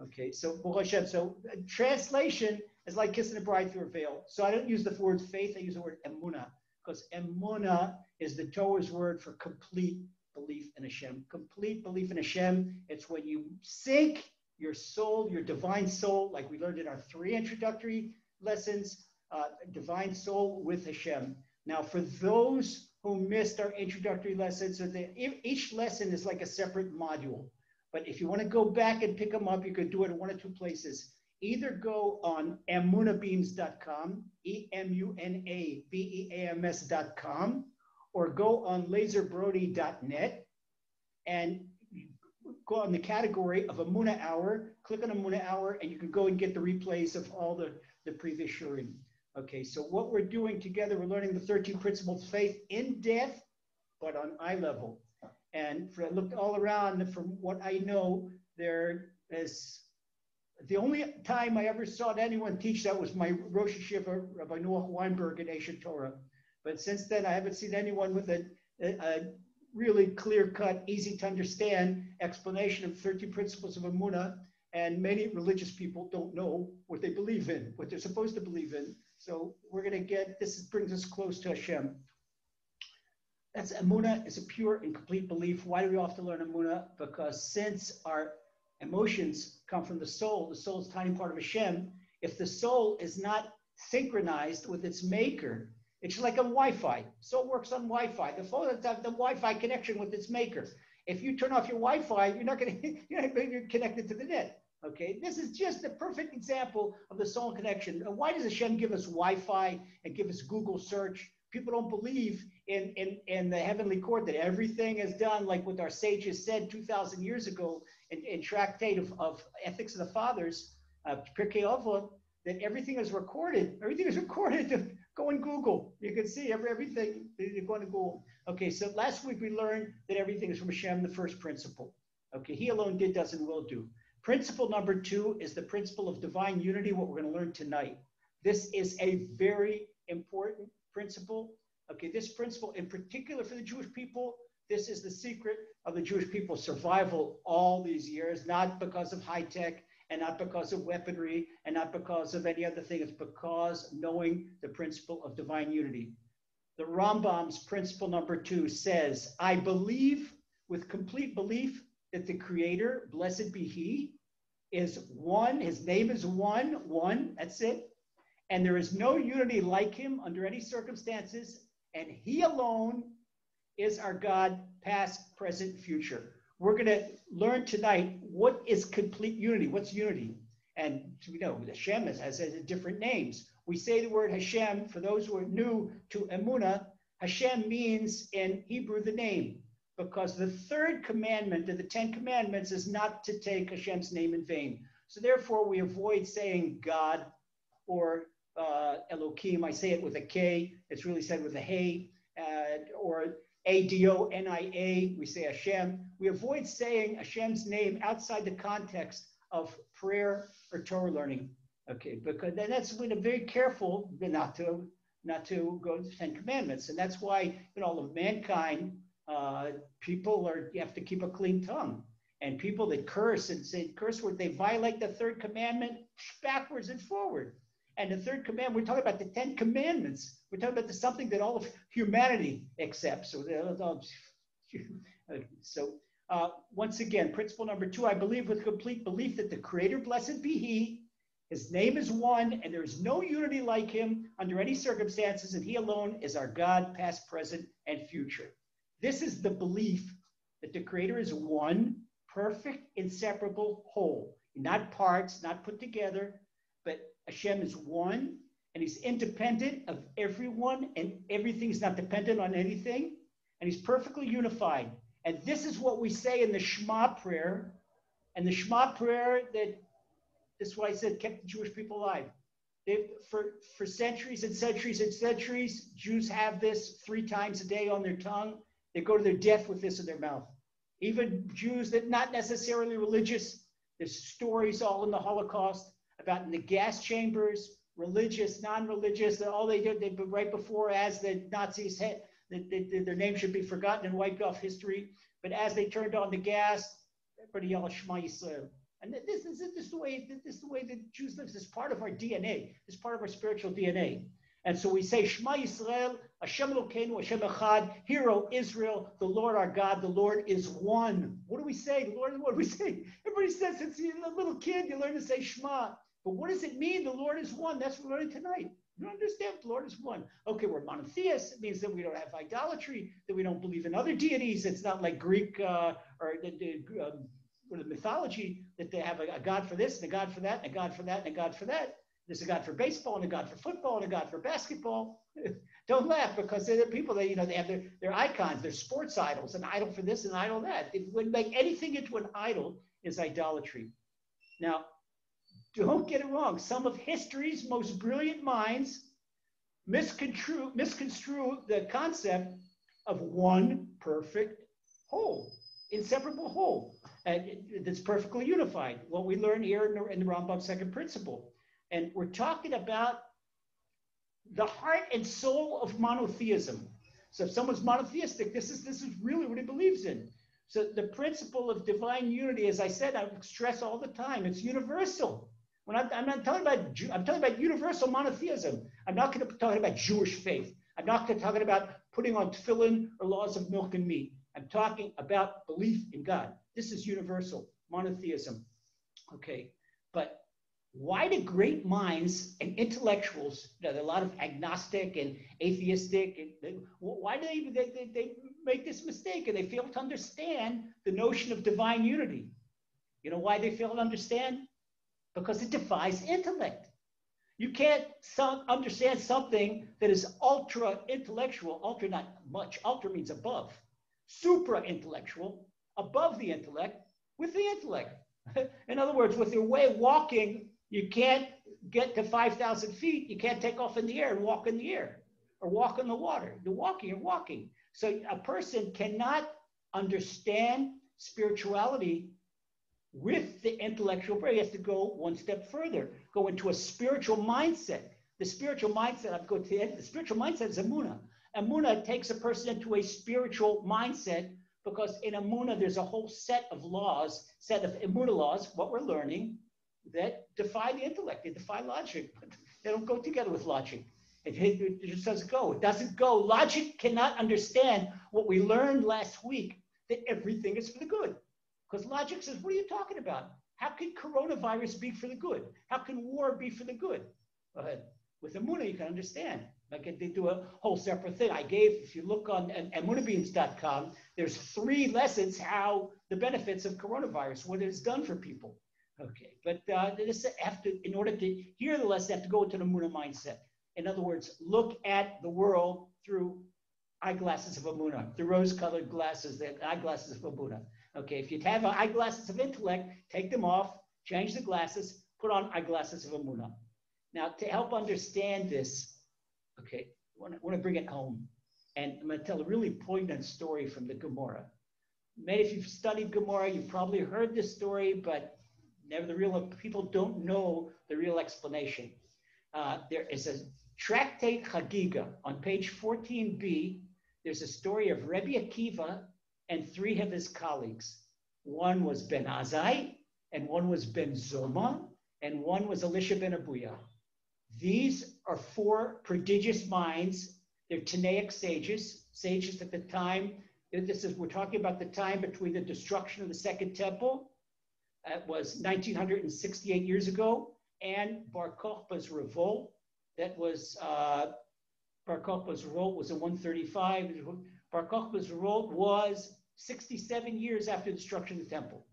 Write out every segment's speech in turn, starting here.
Okay, so Boruch Hashem. So translation is like kissing a bride through a veil. So I don't use the word faith, I use the word emunah, because emunah is the Torah's word for complete belief in Hashem. Complete belief in Hashem, it's when you sink your soul, your divine soul, like we learned in our 3 introductory lessons, divine soul with Hashem. Now, for those who missed our introductory lessons, so each lesson is like a separate module. But if you want to go back and pick them up, you could do it in one of 2 places. Either go on amunabeams.com, EMUNABEAMS.com, or go on LazerBrody.net and go on the category of Emuna Hour, click on Emuna Hour, and you can go and get the replays of all the previous shurim. Okay, so what we're doing together, we're learning the 13 principles of faith in depth, but on eye level. And I looked all around, from what I know, there is the only time I ever saw anyone teach that was my Rosh Yeshiva, Rabbi Noach Weinberg, in Aish Torah. But since then, I haven't seen anyone with a really clear-cut, easy-to-understand explanation of 13 principles of Emunah, and many religious people don't know what they believe in, what they're supposed to believe in. So we're going to get, this brings us close to Hashem. That's Emunah, is a pure and complete belief. Why do we often learn Emunah? Because since our emotions come from the soul is a tiny part of Hashem. If the soul is not synchronized with its maker, it's like a Wi-Fi. Soul works on Wi-Fi. The phone has the Wi-Fi connection with its maker. If you turn off your Wi-Fi, you're connected to the net. Okay, this is just a perfect example of the soul connection. Why does Hashem give us Wi-Fi and give us Google search? People don't believe in the heavenly court that everything is done like what our sages said 2,000 years ago in Tractate of Ethics of the Fathers, Pirkei Avot, that everything is recorded. Everything is recorded. Go on Google. You can see everything. You go on Google. Okay, so last week we learned that everything is from Hashem, the first principle. Okay, He alone did, does, and will do. Principle number 2 is the principle of divine unity, what we're going to learn tonight. This is a very important principle. Okay, this principle in particular for the Jewish people, this is the secret of the Jewish people's survival all these years, not because of high tech and not because of weaponry and not because of any other thing. It's because knowing the principle of divine unity. The Rambam's principle number 2 says, I believe with complete belief that the Creator, blessed be He, is one. His name is one, that's it. And there is no unity like Him under any circumstances. And He alone is our God, past, present, future. We're going to learn tonight what is complete unity. What's unity? And we know Hashem has different names. We say the word Hashem, for those who are new to Emunah, Hashem means in Hebrew the name, because the 3rd commandment of the 10 commandments is not to take Hashem's name in vain. So therefore, we avoid saying God or Elohim. I say it with a K. It's really said with a hey, or Adonia. We say Hashem. We avoid saying Hashem's name outside the context of prayer or Torah learning. Okay, because then that's when I'm very careful not to go to the 10 commandments. And that's why in all of mankind, you have to keep a clean tongue. And people that curse and say curse word, they violate the 3rd commandment backwards and forward. And the 3rd commandment, we're talking about the 10 commandments. We're talking about something that all of humanity accepts. So once again, principle number 2, I believe with complete belief that the Creator, blessed be He, His name is one, and there is no unity like Him under any circumstances, and He alone is our God, past, present, and future. This is the belief that the Creator is one, perfect, inseparable whole, not parts, not put together, but Hashem is one, and He's independent of everyone, and everything's not dependent on anything, and He's perfectly unified. And this is what we say in the Shema prayer, and the Shema prayer that's why I said kept the Jewish people alive. For centuries and centuries and centuries, Jews have this 3 times a day on their tongue. They go to their death with this in their mouth. Even Jews that not necessarily religious, there's stories all in the Holocaust about in the gas chambers, religious, non-religious, that all they did, they right before as the Nazis hit, their name should be forgotten and wiped off history. But as they turned on the gas, everybody yelled Shema Yisrael. And this is the way that Jews live. It's part of our DNA. It's part of our spiritual DNA. And so we say, Shema Yisrael, Hashem Elokeinu, Hashem Echad, Hear O Israel, the Lord our God, the Lord is one. What do we say? The Lord is one. We say, everybody says, since you're a little kid, you learn to say Shema. But what does it mean, the Lord is one? That's what we're learning tonight. You don't understand, the Lord is one. Okay, we're monotheists. It means that we don't have idolatry, that we don't believe in other deities. It's not like Greek or the mythology that they have a God for this, and a God for that, and a God for that, and a God for that. There's a God for baseball, and a God for football, and a God for basketball. Don't laugh, because they're the people that, you know, they have their icons, their sports idols, an idol for this, an idol that. If we make anything into an idol, is idolatry. Now, don't get it wrong. Some of history's most brilliant minds misconstrue the concept of one perfect whole, inseparable whole, that's perfectly unified. What we learn here in the Rambam's second principle. And we're talking about the heart and soul of monotheism. So if someone's monotheistic, this is really what he believes in. So the principle of divine unity, as I said, I stress all the time, it's universal. When I'm not talking about, I'm talking about universal monotheism. I'm not going to be talking about Jewish faith. I'm not going to talking about putting on tefillin or laws of milk and meat. I'm talking about belief in God. This is universal monotheism. Okay, but why do great minds and intellectuals, you know, there are a lot of agnostic and atheistic, and why do they make this mistake, and they fail to understand the notion of divine unity? You know why they fail to understand? Because it defies intellect. You can't understand something that is ultra-intellectual. Ultra, not much. Ultra means above. Supra-intellectual, above the intellect, with the intellect. In other words, with your way of walking, you can't get to 5,000 feet. You can't take off in the air and walk in the air or walk in the water. You're walking. So a person cannot understand spirituality with the intellectual brain. He has to go one step further, go into a spiritual mindset. The spiritual mindset, I'll go to the end. The spiritual mindset is Emunah. Emunah takes a person into a spiritual mindset, because in Emunah, there's a whole set of Emunah laws, what we're learning, that defy the intellect. They defy logic, but they don't go together with logic. It just doesn't go. It doesn't go. Logic cannot understand what we learned last week, that everything is for the good. Because logic says, what are you talking about? How can coronavirus be for the good? How can war be for the good? With Emunah, you can understand. Like they do a whole separate thing. If you look on amunabeams.com, there's 3 lessons how the benefits of coronavirus, what it has done for people. Okay, but in order to hear the lesson, they have to go into the Emunah mindset. In other words, look at the world through eyeglasses of Emunah, the rose-colored glasses, the eyeglasses of Emunah. Okay, if you have eyeglasses of intellect, take them off, change the glasses, put on eyeglasses of Emunah. Now, to help understand this, okay, I want to bring it home. And I'm going to tell a really poignant story from the Gemara. Many of you have studied Gemara, you've probably heard this story, but never the real people don't know the real explanation. There is a Tractate Chagiga on page 14b. There's a story of Rebbe Akiva and 3 of his colleagues. One was Ben Azzai, and one was Ben Zoma, and one was Elisha Ben-Abuya. These are 4 prodigious minds. They're Tanaic sages at the time. We're talking about the time between the destruction of the Second Temple. It was 1968 years ago, and Bar Kokhba's revolt. Bar Kokhba's revolt was in 135. Bar Kokhba's revolt was 67 years after the destruction of the temple.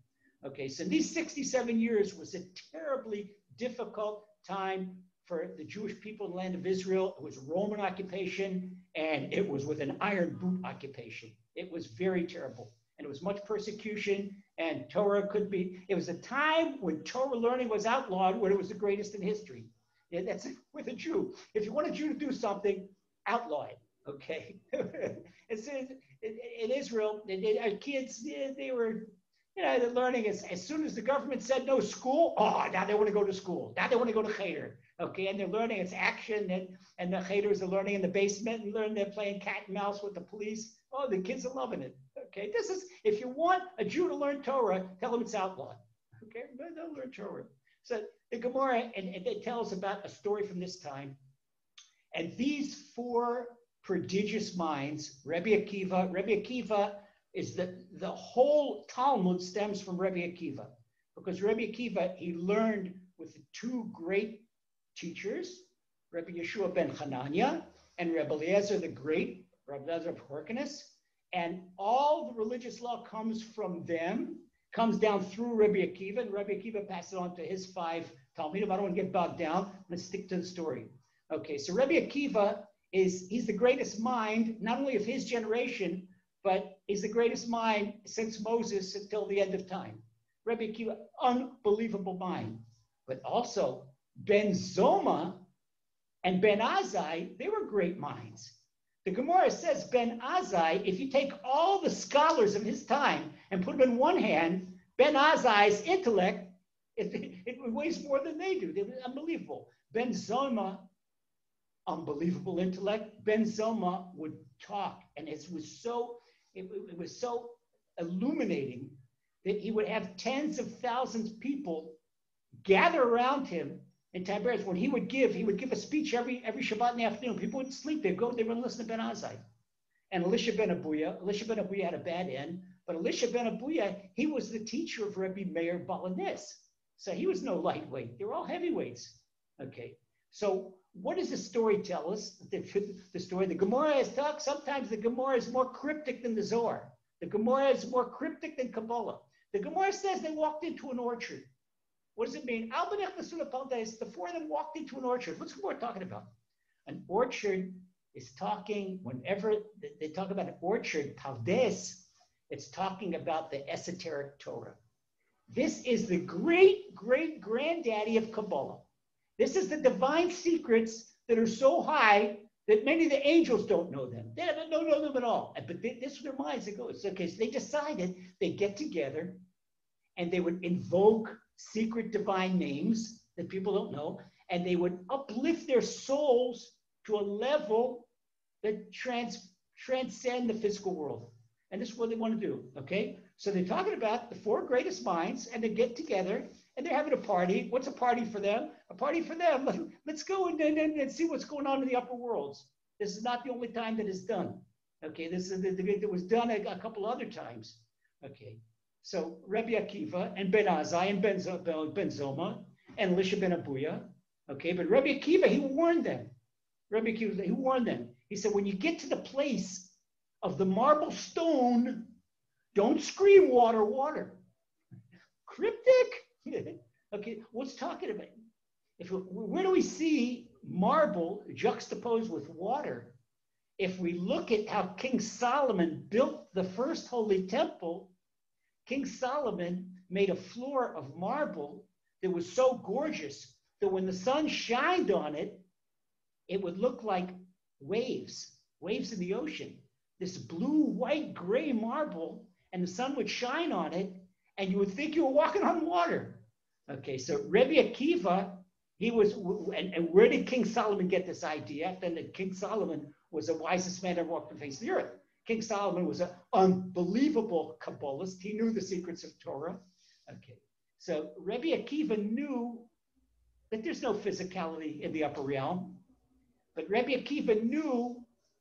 Okay, so these 67 years was a terribly difficult time for the Jewish people in the land of Israel. It was Roman occupation, and it was with an iron boot occupation. It was very terrible, and it was much persecution, and Torah it was a time when Torah learning was outlawed, when it was the greatest in history. Yeah, that's with a Jew. If you want a Jew to do something, outlaw it, okay? In Israel, our kids, they were, you know, they're learning as soon as the government said no school, now they want to go to school. Now they want to go to cheder, okay? And they're learning it's action, and the cheters are learning in the basement, and they're playing cat and mouse with the police. Oh, the kids are loving it. Okay, this is, if you want a Jew to learn Torah, tell him it's outlawed. Okay, they'll learn Torah. So the Gemara, and they tell us about a story from this time. And these four prodigious minds, Rebbe Akiva is the whole Talmud stems from Rebbe Akiva. Because Rebbe Akiva, he learned with the two great teachers, Rabbi Yehoshua ben Hananya and Rabbi Eliezer the Great, Rabbi Eliezer of Hyrcanus. And all the religious law comes from them, comes down through Rabbi Akiva, and Rabbi Akiva passed it on to his five Talmidim. I don't want to get bogged down. Let's stick to the story. Okay, so Rabbi Akiva he's the greatest mind, not only of his generation, but he's the greatest mind since Moses until the end of time. Rabbi Akiva, unbelievable mind. But also Ben Zoma and Ben Azzai, they were great minds. The Gemara says Ben Azzai, if you take all the scholars of his time and put them in one hand, Ben Azai's intellect, it weighs more than they do. They were unbelievable. Ben Zoma, unbelievable intellect. Ben Zoma would talk, and it was so illuminating that he would have tens of thousands of people gather around him. In Tiberias, when he would give a speech every Shabbat in the afternoon. People would sleep. They would listen to Ben Azzai. And Elisha Ben-Abuya had a bad end, but Elisha Ben-Abuya, he was the teacher of Rebbe Meir Balinez. So he was no lightweight. They were all heavyweights. Okay. So what does the story tell us? The story, the Gemara is talk. Sometimes the Gemara is more cryptic than the Zohar. The Gemara is more cryptic than Kabbalah. The Gemara says they walked into an orchard. What does it mean? The four of them walked into an orchard. What's the Gemara talking about? An orchard is talking, whenever they talk about an orchard, Paldes, it's talking about the esoteric Torah. This is the great, great granddaddy of Kabbalah. This is the divine secrets that are so high that many of the angels don't know them. They don't know them at all. But this is their minds. It goes. Okay, so they decided they'd get together and they would invoke secret divine names that people don't know, and they would uplift their souls to a level that transcend the physical world. And this is what they want to do, okay? So they're talking about the four greatest minds, and they get together, and they're having a party. What's a party for them? A party for them. Let's go and see what's going on in the upper worlds. This is not the only time that it's done, okay? This is it was done a couple other times, okay? So Rebbe Akiva and Ben Azzai and Ben Zoma and Elisha Ben-Abuya, okay? But Rebbe Akiva, he warned them. He said, when you get to the place of the marble stone, don't scream water, water. Cryptic? Okay, what's talking about? Where do we see marble juxtaposed with water? If we look at how King Solomon built the first holy temple, King Solomon made a floor of marble that was so gorgeous that when the sun shined on it, it would look like waves in the ocean. This blue, white, gray marble, and the sun would shine on it, and you would think you were walking on water. Okay, so Rebbe Akiva, and where did King Solomon get this idea? After that, King Solomon was the wisest man ever walked the face of the earth. King Solomon was an unbelievable Kabbalist. He knew the secrets of Torah. Okay, so Rebbe Akiva knew that there's no physicality in the upper realm, but Rebbe Akiva knew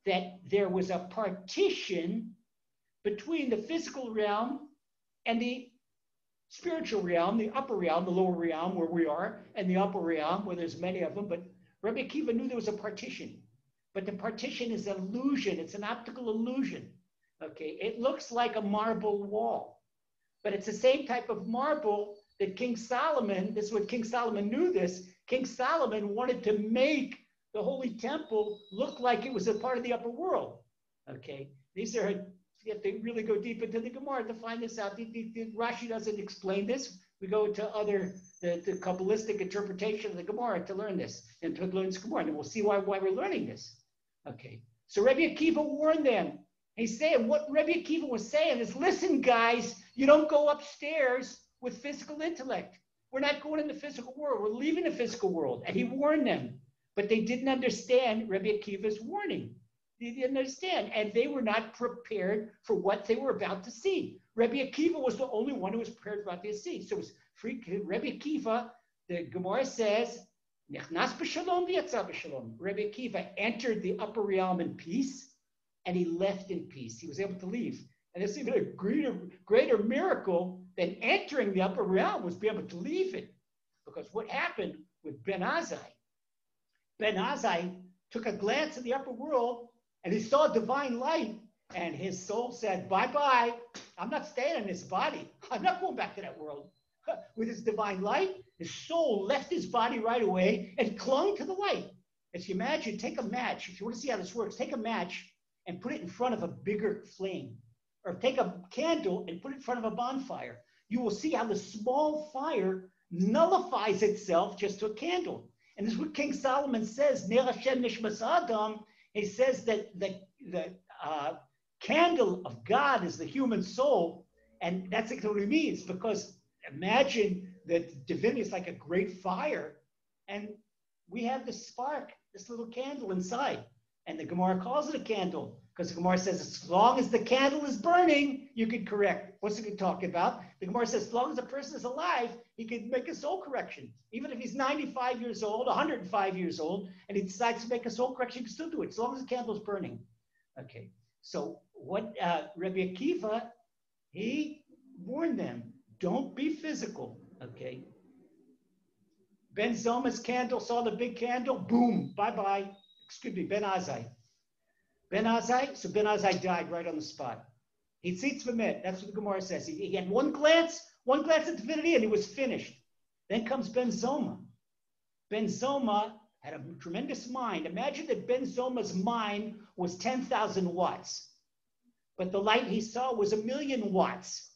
that there was a partition between the physical realm and the spiritual realm, the upper realm, the lower realm where we are, and the upper realm where there's many of them. But Rebbe Akiva knew there was a partition. But the partition is an illusion. It's an optical illusion, okay? It looks like a marble wall, but it's the same type of marble that King Solomon, this is what King Solomon knew this, King Solomon wanted to make the Holy Temple look like it was a part of the upper world, okay? These are, you have to really go deep into the Gemara to find this out. Rashi doesn't explain this. We go to the Kabbalistic interpretation of the Gemara to learn this, and to learn this Gemara, and we'll see why we're learning this. Okay, so Rebbe Akiva warned them. He's saying, what Rebbe Akiva was saying is, listen, guys, you don't go upstairs with physical intellect. We're not going in the physical world. We're leaving the physical world. And he warned them, but they didn't understand Rebbe Akiva's warning. They didn't understand, and they were not prepared for what they were about to see. Rebbe Akiva was the only one who was prepared for what they see. So it was Rebbe Kiva, the Gemara says, Nechnas b'shalom v'yatza b'shalom. Rebbe Kiva entered the upper realm in peace, and he left in peace. He was able to leave. And it's even a greater miracle than entering the upper realm was being able to leave it. Because what happened with Ben Azzai? Ben Azzai took a glance at the upper world, and he saw divine light, and his soul said, bye-bye. I'm not staying in this body. I'm not going back to that world. With his divine light, his soul left his body right away and clung to the light. If you imagine, take a match. If you want to see how this works, take a match and put it in front of a bigger flame. Or take a candle and put it in front of a bonfire. You will see how the small fire nullifies itself just to a candle. And this is what King Solomon says, Ner Hashem Nishmas Adam. He says that the candle of God is the human soul. And that's exactly what it means, because imagine that divinity is like a great fire. And we have this spark, this little candle inside. And the Gemara calls it a candle, because the Gemara says, as long as the candle is burning, you can correct. What's it talking about? The Gemara says, as long as a person is alive, he can make a soul correction. Even if he's 95 years old, 105 years old, and he decides to make a soul correction, he can still do it, as long as the candle is burning. Okay, so what Rabbi Akiva, he warned them, don't be physical, okay? Ben Zoma's candle saw the big candle, boom, bye-bye. Excuse me, Ben Azzai. So Ben Azzai died right on the spot. He tzitz v'met, that's what the Gemara says. He had one glance at divinity, and he was finished. Then comes Ben Zoma. Ben Zoma had a tremendous mind. Imagine that Ben Zoma's mind was 10,000 watts, but the light he saw was 1,000,000 watts.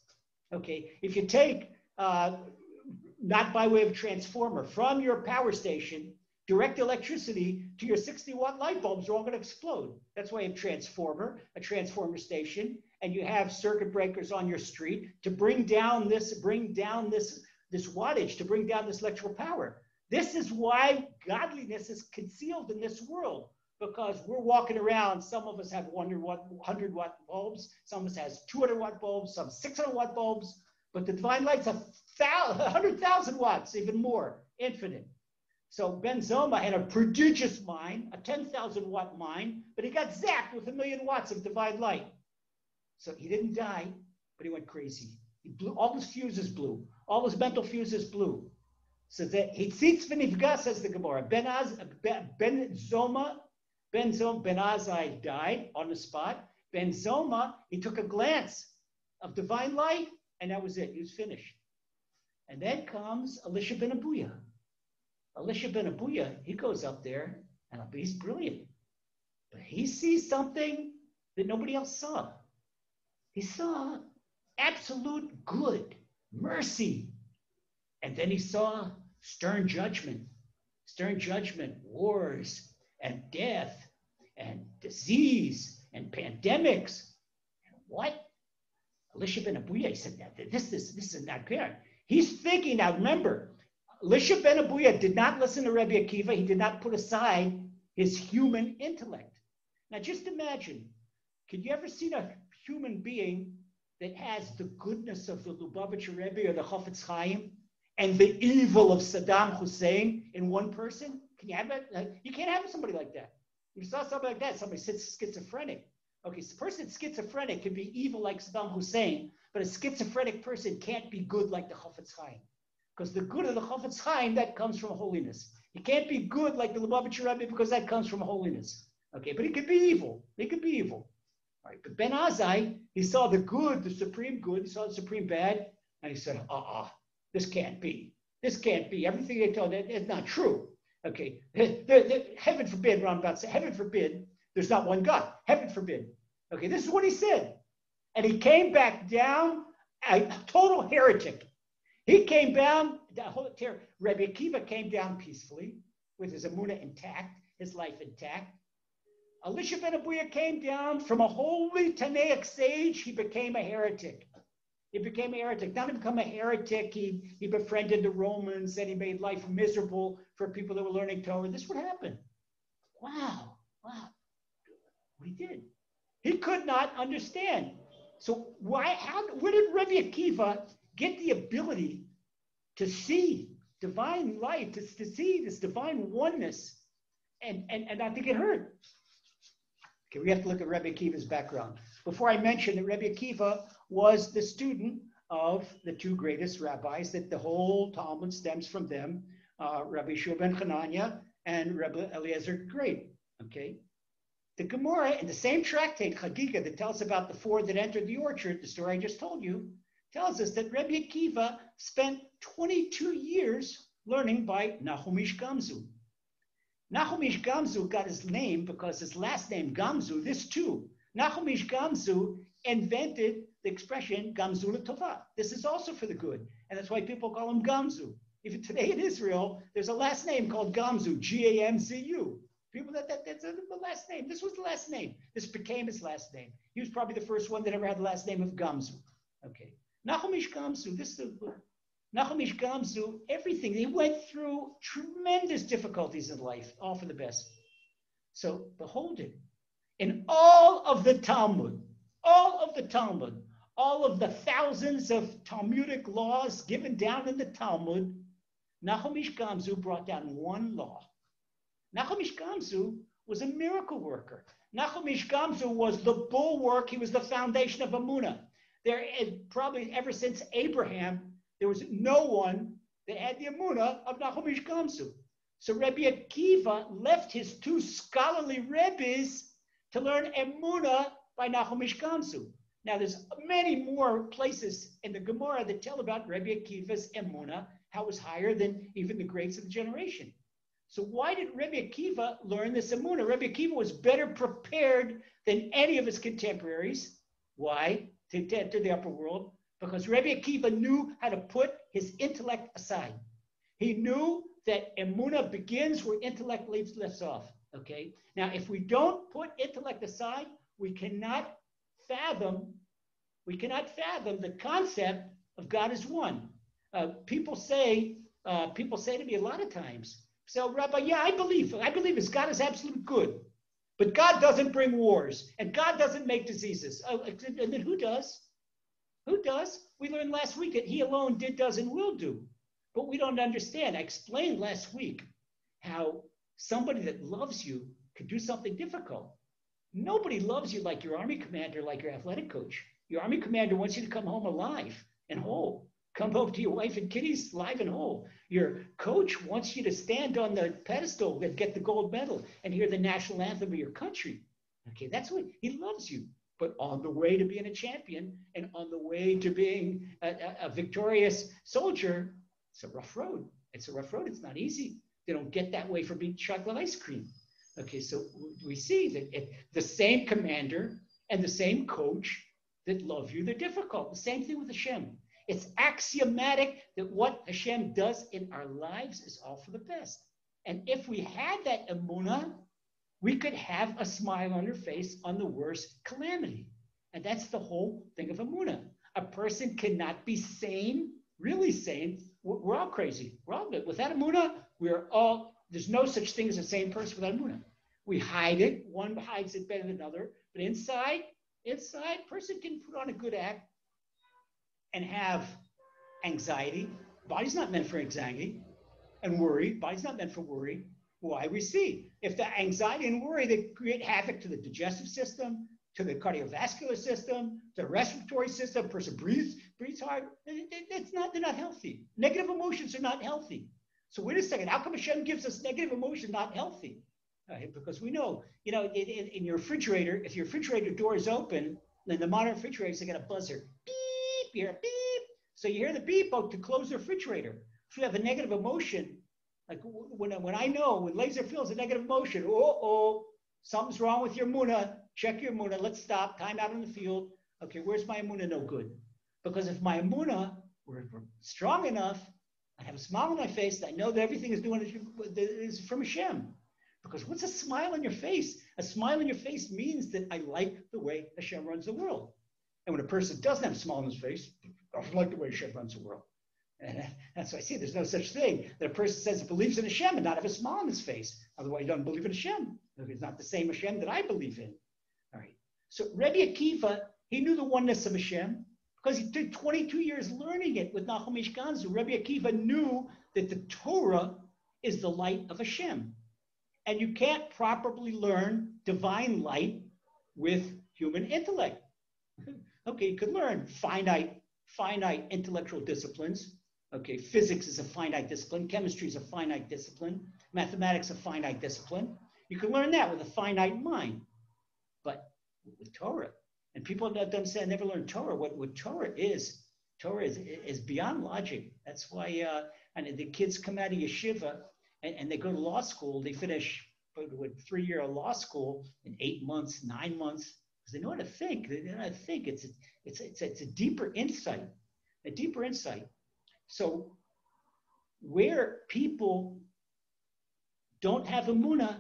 Okay, if you take, not by way of transformer, from your power station, direct electricity to your 60-watt light bulbs are all going to explode. That's why you have a transformer station, and you have circuit breakers on your street to bring down this wattage, to bring down this electrical power. This is why godliness is concealed in this world, because we're walking around. Some of us have 100-watt bulbs. Some of us has 200-watt bulbs, some 600-watt bulbs. But the divine light's 100,000 watts, even more, infinite. So Ben Zoma had a prodigious mind, a 10,000-watt mind, but he got zapped with 1,000,000 watts of divine light. So he didn't die, but he went crazy. He blew, all his fuses blew. All his mental fuses blew. So that he tzitz v'nifga, says the Gemara. Ben Azzai died on the spot. Ben Zoma, he took a glance of divine light, and that was it. He was finished. And then comes Elisha Ben-Abuya. Elisha Ben-Abuya, he goes up there, and he's brilliant. But he sees something that nobody else saw. He saw absolute good, mercy. And then he saw stern judgment, wars, and death, and disease, and pandemics. And what? Elisha Ben-Abuya, he said, this is not fair. He's thinking, now remember, Elisha Ben-Abuya did not listen to Rebbe Akiva. He did not put aside his human intellect. Now, just imagine, could you ever see a human being that has the goodness of the Lubavitcher Rebbe or the Chofetz Chaim and the evil of Saddam Hussein in one person? Can you have that? You can't have somebody like that. You saw somebody like that, somebody schizophrenic. Okay, so a person that's schizophrenic can be evil like Saddam Hussein, but a schizophrenic person can't be good like the Chofetz Chaim. Because the good of the Chofetz Chaim, that comes from holiness. He can't be good like the Lubavitcher Rebbe because that comes from holiness. Okay, but he could be evil. All right, but Ben Azzai, he saw the good, the supreme good, he saw the supreme bad, and he said, this can't be. Everything they told is not true. Okay, heaven forbid, Rambam said, heaven forbid, there's not one God. Heaven forbid. Okay, this is what he said. And he came back down a total heretic. He came down, the whole terror. Rebbe Akiva came down peacefully with his Emunah intact, his life intact. Elisha Ben-Abuya came down from a holy Tanaic sage, he became a heretic. Not to become a heretic, he befriended the Romans and he made life miserable for people that were learning Torah. This would happen. Wow. What he did. He could not understand. So where did Rebbe Akiva get the ability to see divine light, to see this divine oneness. And I think it hurt. Okay, we have to look at Rebbe Akiva's background. Before I mention that Rebbe Akiva was the student of the two greatest rabbis, that the whole Talmud stems from them, Rabbi Yehoshua ben Hananya and Rabbi Eliezer Great. Okay, the Gemara in the same tractate, Chagiga, that tells about the four that entered the orchard, the story I just told you, tells us that Rebbe Akiva spent 22 years learning by Nachum Ish Gamzu. Nachum Ish Gamzu got his name because his last name, Gamzu, this too. Nachum Ish Gamzu invented the expression Gamzu L'Tova. This is also for the good. And that's why people call him Gamzu. Even today in Israel, there's a last name called Gamzu, G-A-M-Z-U. People, that's the last name. This was the last name. This became his last name. He was probably the first one that ever had the last name of Gamzu. Okay. Nachum Ish Gamzu, this is the book. Nachum Ish Gamzu, everything. He went through tremendous difficulties in life, all for the best. So behold it. In all of the Talmud, all of the thousands of Talmudic laws given down in the Talmud, Nachum Ish Gamzu brought down one law. Nachum Ish Gamzu was a miracle worker. Nachum Ish Gamzu was the bulwark. He was the foundation of Emunah. There, probably ever since Abraham, there was no one that had the Emunah of Nachum Ish Gamzu. So Rebbe Akiva left his two scholarly Rebbes to learn Emunah by Nachum Ish Gamzu. Now there's many more places in the Gemara that tell about Rebbe Akiva's Emunah, how it was higher than even the greats of the generation. So why did Rebbe Akiva learn this Emunah? Rebbe Akiva was better prepared than any of his contemporaries. Why? To enter the upper world. Because Rebbe Akiva knew how to put his intellect aside. He knew that Emunah begins where intellect lifts off, okay? Now, if we don't put intellect aside, we cannot fathom the concept of God is one. People say to me a lot of times, so Rabbi, yeah, I believe is God is absolute good, but God doesn't bring wars and God doesn't make diseases. And then who does? Who does? We learned last week that he alone did, does, and will do. But we don't understand. I explained last week how somebody that loves you could do something difficult. Nobody loves you like your army commander, like your athletic coach. Your army commander wants you to come home alive and whole. Come home to your wife and kiddies alive and whole. Your coach wants you to stand on the pedestal and get the gold medal and hear the national anthem of your country. Okay, that's what he loves you. But on the way to being a champion and on the way to being a victorious soldier, it's a rough road. It's not easy. They don't get that way from being chocolate ice cream. Okay, so we see that the same commander and the same coach that love you, they're difficult. The same thing with Hashem. It's axiomatic that what Hashem does in our lives is all for the best. And if we had that Emunah, we could have a smile on her face on the worst calamity. And that's the whole thing of Emunah. A person cannot be sane, really sane. We're all crazy. We're all good. Without Emunah, there's no such thing as a sane person without Emunah. We hide it. One hides it better than another. But inside, person can put on a good act and have anxiety. Body's not meant for anxiety. And worry. Body's not meant for worry. Why? We see if the anxiety and worry that create havoc to the digestive system, to the cardiovascular system, to the respiratory system, person breathes hard, they're not healthy. Negative emotions are not healthy. So wait a second, how come Hashem gives us negative emotion not healthy? Because we know, in your refrigerator, if your refrigerator door is open, then the modern refrigerators, they got a buzzer. Beep, you hear a beep. So you hear the beep to close the refrigerator. If you have a negative emotion, like when Laser feels a negative emotion, something's wrong with your Emunah, check your Emunah, let's stop, time out on the field. Okay, where's my Emunah? No good. Because if my Emunah were strong enough, I'd have a smile on my face that I know that everything is doing is from Hashem. Because what's a smile on your face? A smile on your face means that I like the way Hashem runs the world. And when a person doesn't have a smile on his face, I don't like the way Hashem runs the world. And that's why I see there's no such thing that a person says he believes in Hashem and not have a smile on his face. Otherwise, he doesn't believe in Hashem. It's not the same Hashem that I believe in. All right. So Rebbe Akiva, he knew the oneness of Hashem. because he took 22 years learning it with Nachum Ish Gamzu. Rabbi Akiva knew that the Torah is the light of Hashem. And you can't properly learn divine light with human intellect. Okay, you could learn finite intellectual disciplines. Okay, physics is a finite discipline. Chemistry is a finite discipline. Mathematics is a finite discipline. You can learn that with a finite mind. But with Torah, and people don't understand, never learn Torah. What Torah is beyond logic. That's why and the kids come out of yeshiva and they go to law school. They finish with 3-year law school in 8 months, 9 months, because they know how to think. They know how to think. It's a deeper insight, a deeper insight. So where people don't have emunah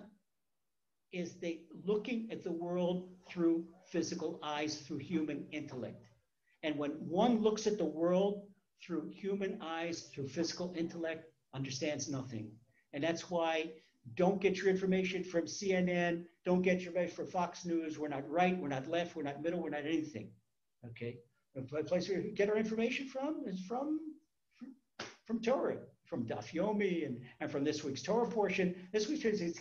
is they looking at the world through physical eyes, through human intellect. And when one looks at the world through human eyes, through physical intellect, understands nothing. And that's why don't get your information from CNN, don't get your information from Fox News. We're not right, we're not left, we're not middle, we're not anything, okay? The place we get our information from is from Torah, from Daf Yomi, and from this week's Torah portion. This week's, it's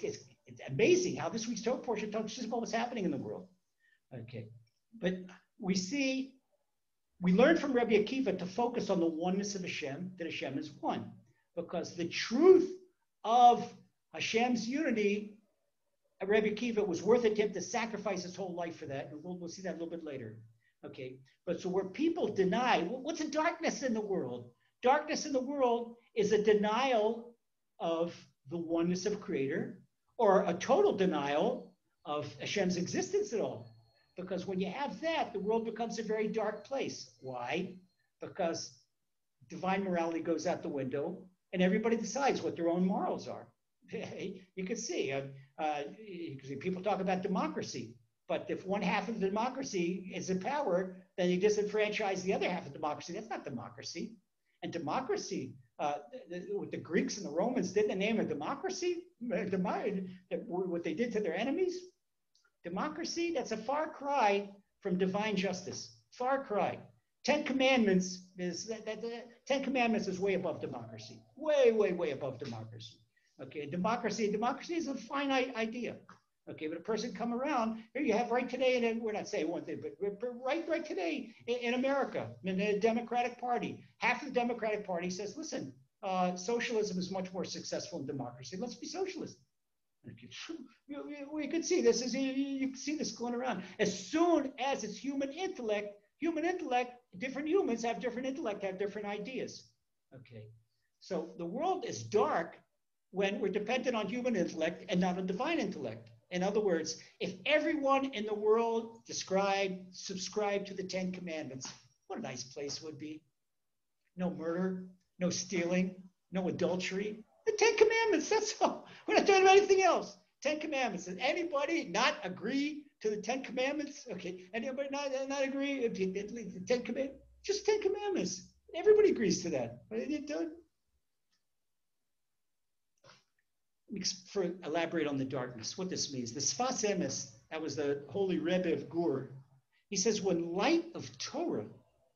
amazing how this week's Torah portion talks just about what's happening in the world. Okay, but we learn from Rabbi Akiva to focus on the oneness of Hashem, that Hashem is one, because the truth of Hashem's unity, Rabbi Akiva, was worth it to him to sacrifice his whole life for that, and we'll see that a little bit later. Okay, but so where people deny, what's the darkness in the world? Darkness in the world is a denial of the oneness of Creator, or a total denial of Hashem's existence at all. Because when you have that, the world becomes a very dark place. Why? Because divine morality goes out the window and everybody decides what their own morals are. You can see, people talk about democracy, but if one half of the democracy is in power, then you disenfranchise the other half of democracy. That's not democracy. And democracy, what the Greeks and the Romans did in the name of democracy, what they did to their enemies, democracy, that's a far cry from divine justice, far cry. 10 Commandments is, 10 Commandments is way above democracy, way above democracy. Okay, democracy is a finite idea. Okay, but a person come around, here you have right today, and we're not saying one thing, but right today in America, in the Democratic Party, half of the Democratic Party says, listen, socialism is much more successful than democracy. Let's be socialist. We could see this, you see this going around. As soon as it's human intellect, different humans have different intellect, have different ideas. Okay, so the world is dark when we're dependent on human intellect and not on divine intellect. In other words, if everyone in the world subscribed to the 10 Commandments, what a nice place would be. No murder, no stealing, no adultery. The 10 Commandments, that's all. We're not talking about anything else. 10 Commandments. Does anybody not agree to the 10 Commandments? Okay, anybody not agree? The 10 Commandments, just 10 Commandments. Everybody agrees to that. For elaborate on the darkness, what this means. The Sfas Emes, that was the holy Rebbe of Gur, he says, when light of Torah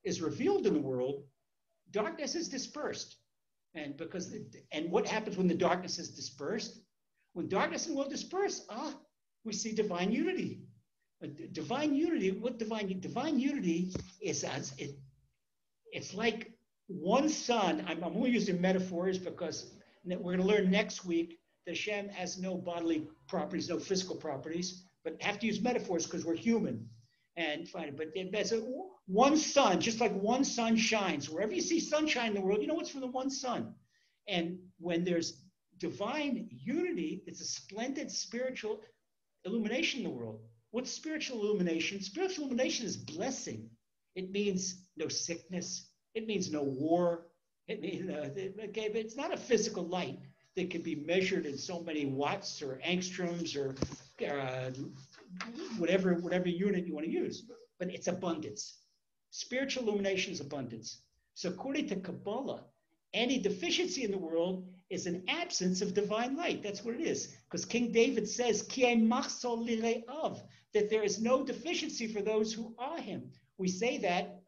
is revealed in the world, darkness is dispersed. And what happens when the darkness is dispersed? When darkness will disperse, we see divine unity. Divine unity, divine unity is as it's like one sun. I'm only using metaphors because we're going to learn next week that Hashem has no bodily properties, no physical properties, but have to use metaphors because we're human. And fine, but that's one sun, just like one sun shines. Wherever you see sunshine in the world, you know it's from the one sun. And when there's divine unity, it's a splendid spiritual illumination in the world. What's spiritual illumination? Spiritual illumination is blessing. It means no sickness. It means no war. It means, okay, but it's not a physical light that can be measured in so many watts or angstroms or whatever unit you want to use, but it's abundance. Spiritual illumination is abundance. So according to Kabbalah, any deficiency in the world is an absence of divine light. That's what it is. Because King David says, Ki ein machsor li le'av, that there is no deficiency for those who are him. We say that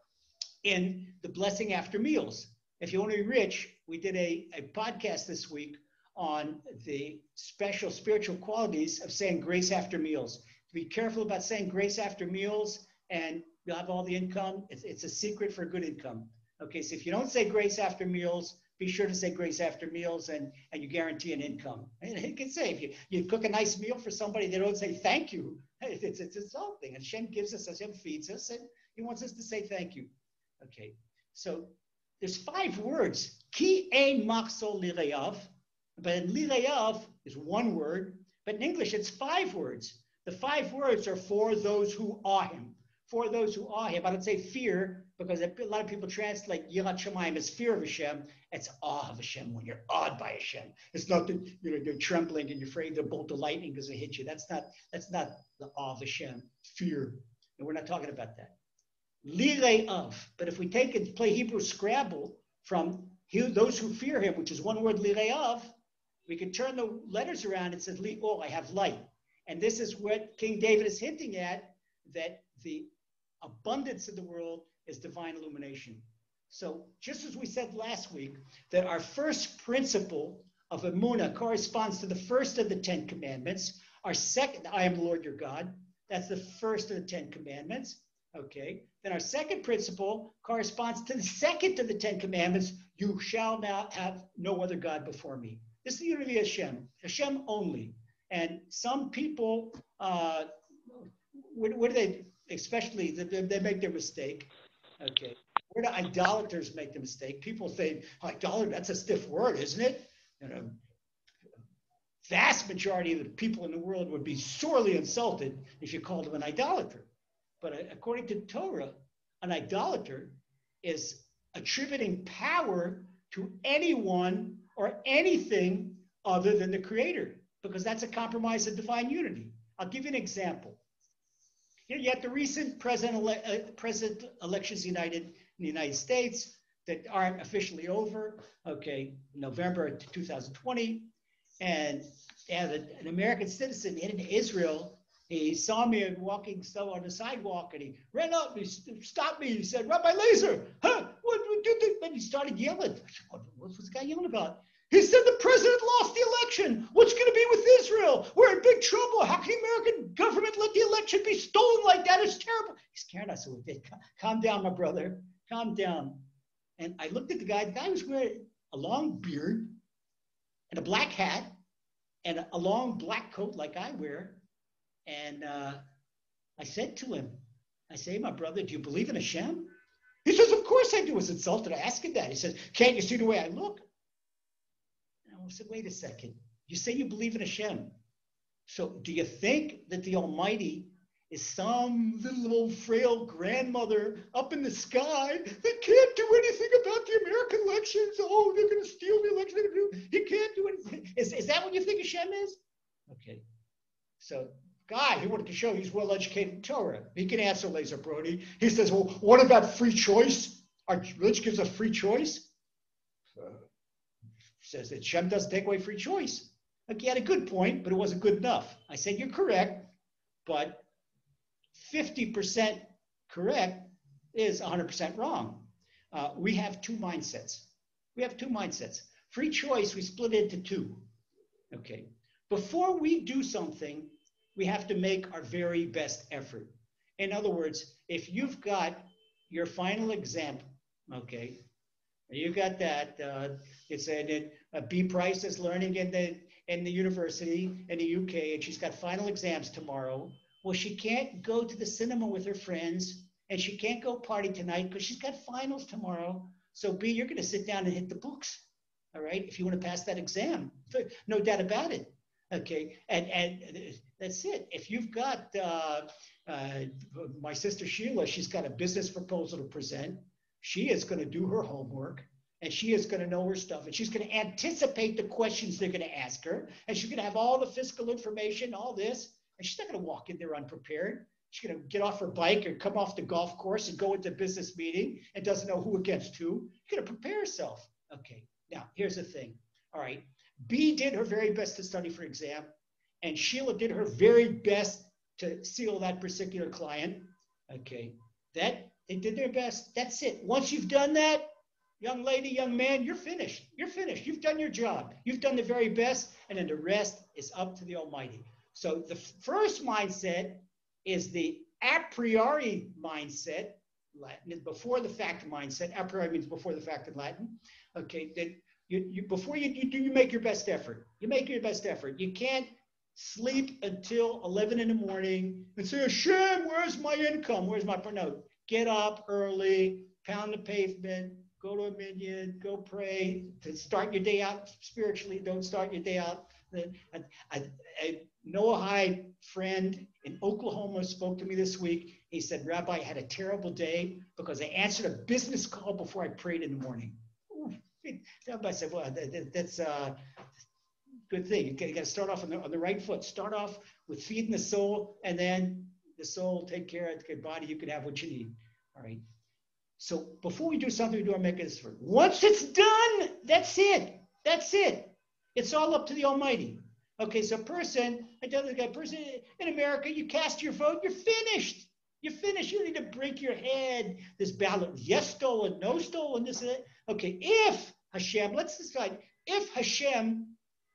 and the blessing after meals. If you want to be rich, we did a podcast this week on the special spiritual qualities of saying grace after meals. Be careful about saying grace after meals and you'll have all the income. It's a secret for good income. Okay, so if you don't say grace after meals, be sure to say grace after meals and you guarantee an income. And it can say, if you cook a nice meal for somebody, they don't say thank you. It's insulting. And Hashem gives us, Hashem feeds us, and he wants us to say thank you. Okay, so there's 5 words. Ki ein machzor lireyav. But in lireyav is one word, but in English it's 5 words. The 5 words are for those who awe him. For those who awe him. I don't say fear, because a lot of people translate Yirat Shamayim as fear of Hashem. It's awe of Hashem, when you're awed by Hashem. It's not that you're trembling and you're afraid the bolt of lightning is going to hit you. That's not the awe of Hashem, fear. And we're not talking about that. Lirei of. But if we take and play Hebrew Scrabble from those who fear him, which is one word, lirei of, we can turn the letters around and says li'or, I have light. And this is what King David is hinting at, that the abundance of the world is divine illumination. So just as we said last week, that our first principle of Emunah corresponds to the first of the 10 commandments. Our second, I am the Lord your God. That's the first of the 10 commandments. Okay. Then our second principle corresponds to the second of the 10 commandments. You shall not have no other God before me. This is the unity of Hashem. Hashem only. And some people, where do they, especially, they make their mistake, okay? Where do idolaters make the mistake? People say, idolater, that's a stiff word, isn't it? You know, vast majority of the people in the world would be sorely insulted if you called them an idolater. But according to Torah, an idolater is attributing power to anyone or anything other than the Creator, because that's a compromise of divine unity. I'll give you an example. Here you have the recent president elections in the United States that aren't officially over, okay, November 2020. And as an American citizen in Israel, he saw me walking on the sidewalk and he ran up, he stopped me, he said, Rabbi Eliezer, huh? What do you think? And he started yelling. What was the guy yelling about? He said the president lost the election. What's going to be with Israel? We're in big trouble. How can the American government let the election be stolen like that? It's terrible. He's scared us a little bit. Calm down, my brother. Calm down. And I looked at the guy. The guy was wearing a long beard and a black hat and a long black coat like I wear. And I said to him, I say, my brother, do you believe in Hashem? He says, of course I do. I was insulted. I asked him that. He says, can't you see the way I look? I said, wait a second. You say you believe in Hashem. So do you think that the Almighty is some little old frail grandmother up in the sky that can't do anything about the American elections? Oh, they're going to steal the election. He can't do anything. Is that what you think Hashem is? Okay. So guy, he wanted to show he's well-educated in Torah. He can answer Lazer Brody. He says, well, what about free choice? Our religion gives us free choice. Says that Shem doesn't take away free choice. Like he had a good point, but it wasn't good enough. I said, you're correct, but 50% correct is 100% wrong. We have 2 mindsets. We have 2 mindsets. Free choice, we split into 2. Okay. Before we do something, we have to make our very best effort. In other words, if you've got your final exam, okay, you got that. It's a B. Price is learning in the university in the UK, and she's got final exams tomorrow. Well, she can't go to the cinema with her friends, and she can't go party tonight because she's got finals tomorrow. So B, you're going to sit down and hit the books, all right? If you want to pass that exam, no doubt about it. Okay, and that's it. If you've got my sister Sheila, she's got a business proposal to present. She is going to do her homework, and she is going to know her stuff, and she's going to anticipate the questions they're going to ask her, and she's going to have all the fiscal information, all this, and she's not going to walk in there unprepared. She's going to get off her bike or come off the golf course and go into a business meeting and doesn't know who against who. She's going to prepare herself. Okay, now here's the thing. All right, B did her very best to study for exam, and Sheila did her very best to seal that particular client. Okay, that They did their best. That's it. Once you've done that, young lady, young man, you're finished. You're finished. You've done your job. You've done the very best, and then the rest is up to the Almighty. So the first mindset is the a priori mindset, Latin, before the fact mindset. A priori means before the fact in Latin. Okay, then you make your best effort. You make your best effort. You can't sleep until 11 in the morning and say, Hashem, where's my income? Where's my, no, get up early, pound the pavement, go to a minyan, go pray, to start your day out spiritually. Don't start your day out. A Noahide friend in Oklahoma spoke to me this week. He said, Rabbi, I had a terrible day because I answered a business call before I prayed in the morning. Ooh. Rabbi said, well, that's good thing. You got to start off on the right foot. Start off with feeding the soul, and then the soul take care of the body. You can have what you need. All right. So before we do something, we do our mechanism. Once it's done, that's it. That's it. It's all up to the Almighty. Okay. So I tell the guy, in America, you cast your vote. You're finished. You're finished. You need to break your head. This ballot, yes stolen, no stolen, this and that. Okay. If Hashem, let's decide. If Hashem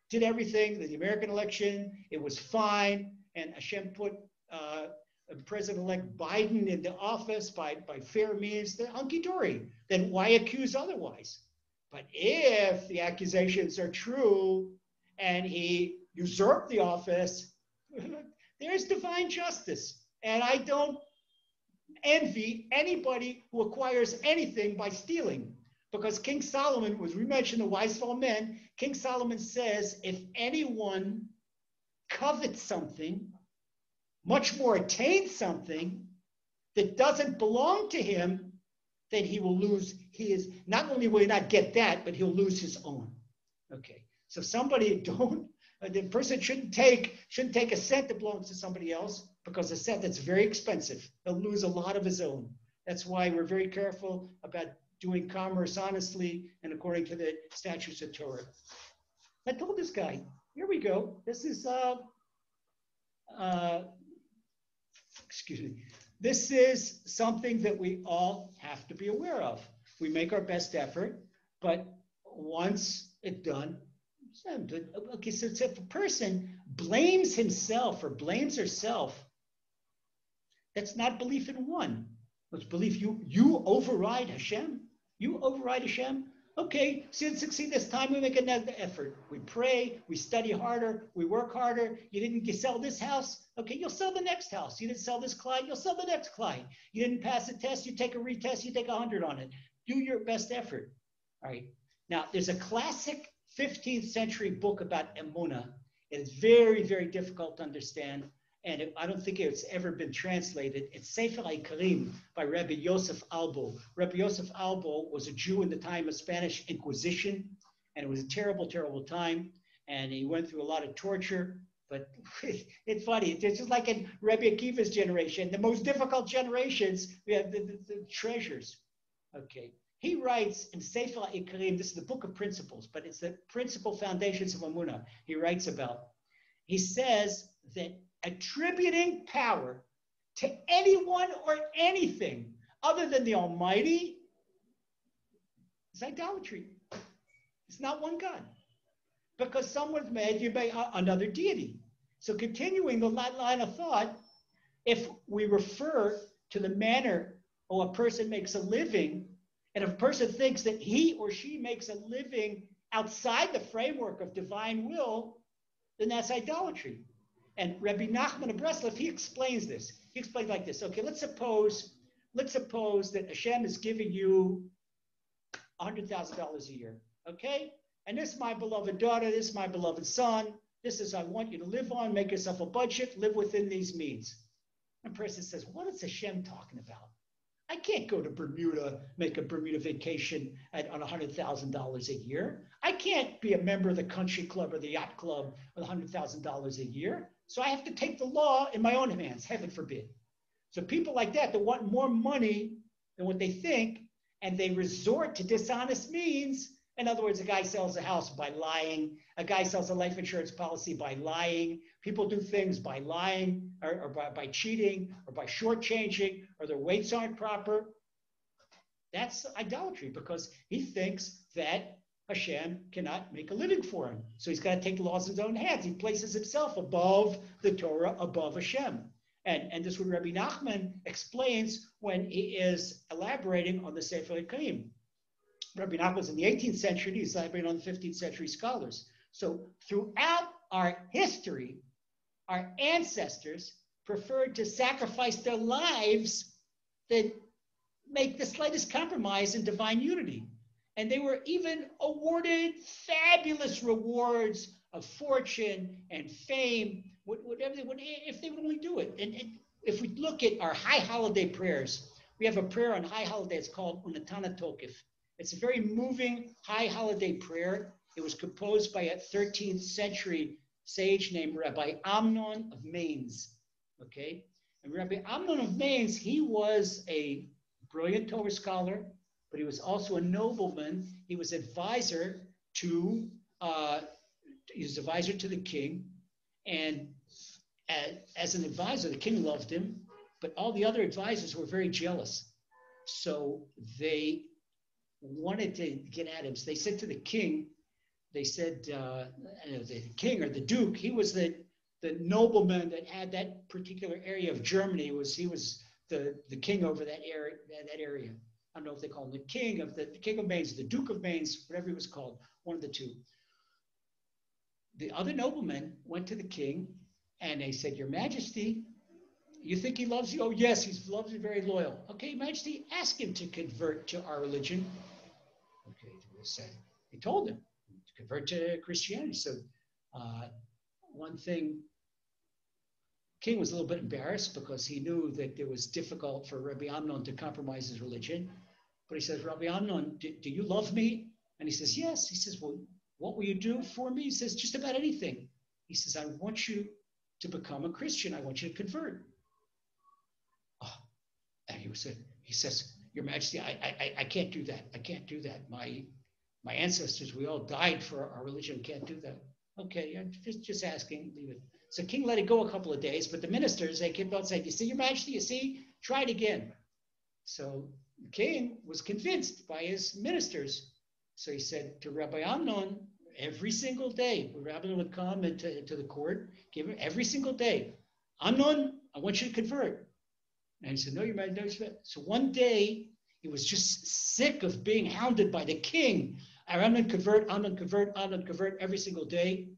did everything, the American election, it was fine, and Hashem put President-elect Biden into office by fair means, the hunky dory. Then why accuse otherwise? But if the accusations are true and he usurped the office, there's divine justice. And I don't envy anybody who acquires anything by stealing. Because King Solomon, as we mentioned, the wise of all men, King Solomon says, if anyone covets something, much more attains something that doesn't belong to him, then he will lose his, not only will he not get that, but he'll lose his own. Okay, so the person shouldn't take a cent that belongs to somebody else, because a cent that's very expensive, he'll lose a lot of his own. That's why we're very careful about doing commerce honestly and according to the statutes of Torah. I told this guy, here we go. This is, excuse me. This is something that we all have to be aware of. We make our best effort, but once it's done, okay, so if a person blames himself or blames herself, that's not belief in one. Let's believe you override Hashem. You override Hashem. Okay, since this time we make another effort. We pray, we study harder, we work harder. You didn't sell this house. Okay, you'll sell the next house. You didn't sell this client, you'll sell the next client. You didn't pass a test, you take a retest, you take 100 on it. Do your best effort. All right. Now, there's a classic 15th century book about Emunah. It is very, very difficult to understand. And I don't think it's ever been translated. It's Sefer Ikarim by Rabbi Yosef Albo. Rabbi Yosef Albo was a Jew in the time of Spanish Inquisition, and it was a terrible, terrible time. And he went through a lot of torture, but it's funny. It's just like in Rabbi Akiva's generation, the most difficult generations, we have the treasures. Okay, he writes in Sefer Ikarim, this is the book of principles, but it's the principal foundations of Emunah. He writes about, he says that attributing power to anyone or anything other than the Almighty is idolatry. It's not one God. Because someone's made you by another deity. So continuing the line of thought, if we refer to the manner or a person makes a living, and if a person thinks that he or she makes a living outside the framework of divine will, then that's idolatry. And Rabbi Nachman of Breslev, he explains this. He explains like this. Okay, let's suppose that Hashem is giving you $100,000 a year, okay? And this is my beloved daughter, this is my beloved son. This is, I want you to live on, make yourself a budget, live within these means. And the person says, what is Hashem talking about? I can't go to Bermuda, make a Bermuda vacation on $100,000 a year. I can't be a member of the country club or the yacht club with $100,000 a year. So I have to take the law in my own hands, heaven forbid. So people like that, they want more money than what they think, and they resort to dishonest means. In other words, a guy sells a house by lying. A guy sells a life insurance policy by lying. People do things by lying or by cheating or by shortchanging, or their weights aren't proper. That's idolatry, because he thinks that Hashem cannot make a living for him. So he's got to take the laws in his own hands. He places himself above the Torah, above Hashem. And this is what Rabbi Nachman explains when he is elaborating on the Sefer Ikarim. Rabbi Nachman was in the 18th century, he's elaborating on the 15th century scholars. So throughout our history, our ancestors preferred to sacrifice their lives than make the slightest compromise in divine unity. And they were even awarded fabulous rewards of fortune and fame, if they would only do it. And if we look at our high holiday prayers, we have a prayer on high holiday, it's called Unetana Tokif. It's a very moving high holiday prayer. It was composed by a 13th century sage named Rabbi Amnon of Mainz, okay? And Rabbi Amnon of Mainz, he was a brilliant Torah scholar, but he was also a nobleman. He was advisor to the king. And as an advisor, the king loved him, but all the other advisors were very jealous. So they wanted to get at him. So they said to the king, the king or the duke, he was the nobleman that had that particular area of Germany. He was the king over that area. I don't know if they call him the king of Mainz, the Duke of Mainz, whatever he was called, one of the two. The other nobleman went to the king and they said, "Your Majesty, you think he loves you?" "Oh yes, he loves you, very loyal." "Okay, Your Majesty, ask him to convert to our religion." Okay, they told him to convert to Christianity. So one thing, king was a little bit embarrassed because he knew that it was difficult for Rabbi Amnon to compromise his religion. But he says, "Rabbi Amnon, do you love me?" And he says, "Yes." He says, "Well, what will you do for me?" He says, "Just about anything." He says, "I want you to become a Christian. I want you to convert." Oh, and he says, "Your Majesty, I can't do that. I can't do that. My ancestors, we all died for our religion. Can't do that." "Okay, I'm just asking. Leave it." So king let it go a couple of days, but the ministers, they kept on saying, "You see, Your Majesty, you see, try it again." So the king was convinced by his ministers. So he said to Rabbi Amnon, every single day, Rabbi Amnon would come into the court, give him every single day, "Amnon, I want you to convert." And he said, "No, Your Majesty." So one day, he was just sick of being hounded by the king. "Amnon, convert, Amnon, convert, Amnon, convert," every single day.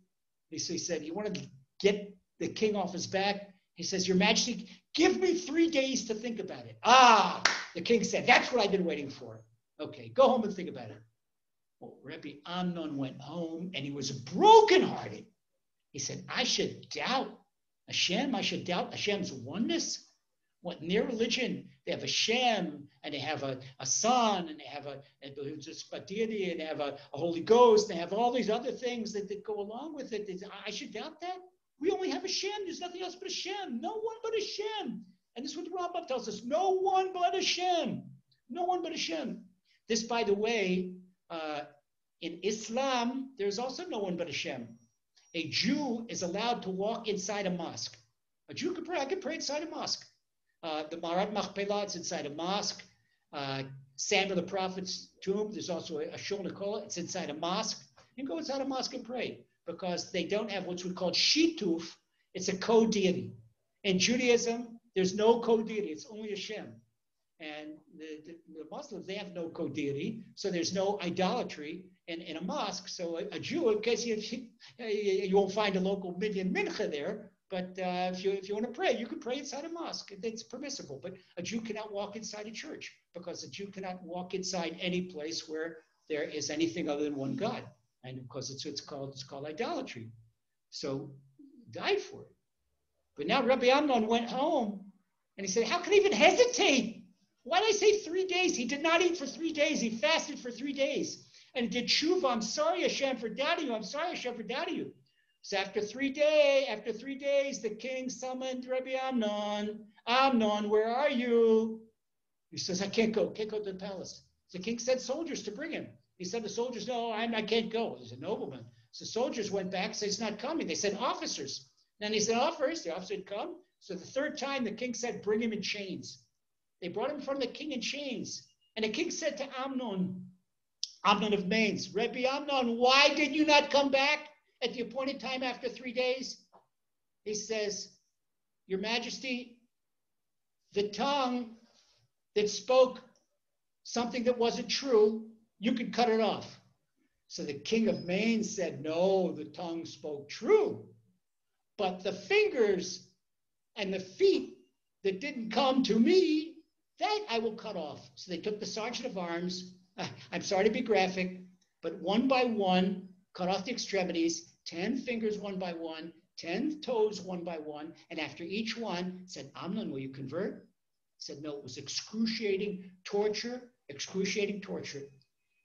So he said, he wanted to get the king off his back. He says, "Your Majesty, give me 3 days to think about it." "Ah," the king said, "that's what I've been waiting for. Okay, go home and think about it." Well, Rabbi Amnon went home and he was brokenhearted. He said, "I should doubt Hashem. I should doubt Hashem's oneness. What, in their religion, they have a Shem, and they have a Son, and they have a deity, and they have a Holy Ghost, and they have all these other things that go along with it. I should doubt that? We only have a Shem. There's nothing else but a Shem. No one but a Shem." And this is what the Rambam tells us. No one but a Shem. No one but a Shem. This, by the way, in Islam, there's also no one but a Shem. A Jew is allowed to walk inside a mosque. A Jew can pray. I can pray inside a mosque. The Marat Machpelah inside a mosque. Samuel the Prophet's tomb, there's also a Shul Nikola, it's inside a mosque. You can go inside a mosque and pray because they don't have what's called Shituf. It's a co-deity. In Judaism, there's no co-deity. It's only Hashem. And the Muslims, they have no co-deity, so there's no idolatry in a mosque. So a Jew, in case you won't find a local minyan mincha there, but if you want to pray, you can pray inside a mosque. It's permissible, but a Jew cannot walk inside a church because a Jew cannot walk inside any place where there is anything other than one God. And of course, it's called idolatry. So he died for it. But now Rabbi Amnon went home and he said, "How can I even hesitate? Why did I say 3 days?" He did not eat for 3 days. He fasted for 3 days. And he did tshuva. "I'm sorry, Hashem, for doubting you. I'm sorry, Hashem, for doubting you." So after three days, the king summoned Rabbi Amnon. "Amnon, where are you?" He says, "I can't go to the palace." The king sent soldiers to bring him. He said, the soldiers, "No, I can't go." He's a nobleman. So soldiers went back, said, "He's not coming." They sent officers. Then he said, "Officers," the officer had come. So the third time, the king said, "Bring him in chains." They brought him in front of the king in chains. And the king said to Amnon of Mainz, Rabbi Amnon, why did you not come back at the appointed time after 3 days? He says, Your Majesty, the tongue that spoke something that wasn't true, you could cut it off. So the king of Maine said, no, the tongue spoke true, but the fingers and the feet that didn't come to me, that I will cut off. So they took the sergeant of arms, I'm sorry to be graphic, but one by one, cut off the extremities, 10 fingers one by one, 10 toes one by one, and after each one said, Amnon, will you convert? Said, no, it was excruciating torture.